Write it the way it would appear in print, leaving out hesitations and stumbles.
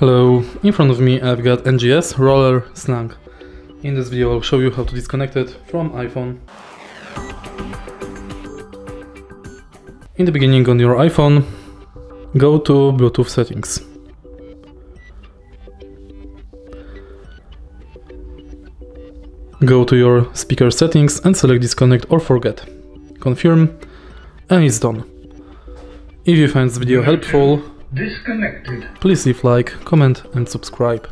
Hello, in front of me I've got NGS Roller Slang. In this video I'll show you how to disconnect it from iPhone. In the beginning on your iPhone, go to Bluetooth settings. Go to your speaker settings and select disconnect or forget. Confirm and it's done. If you find this video helpful, please leave like, comment and subscribe.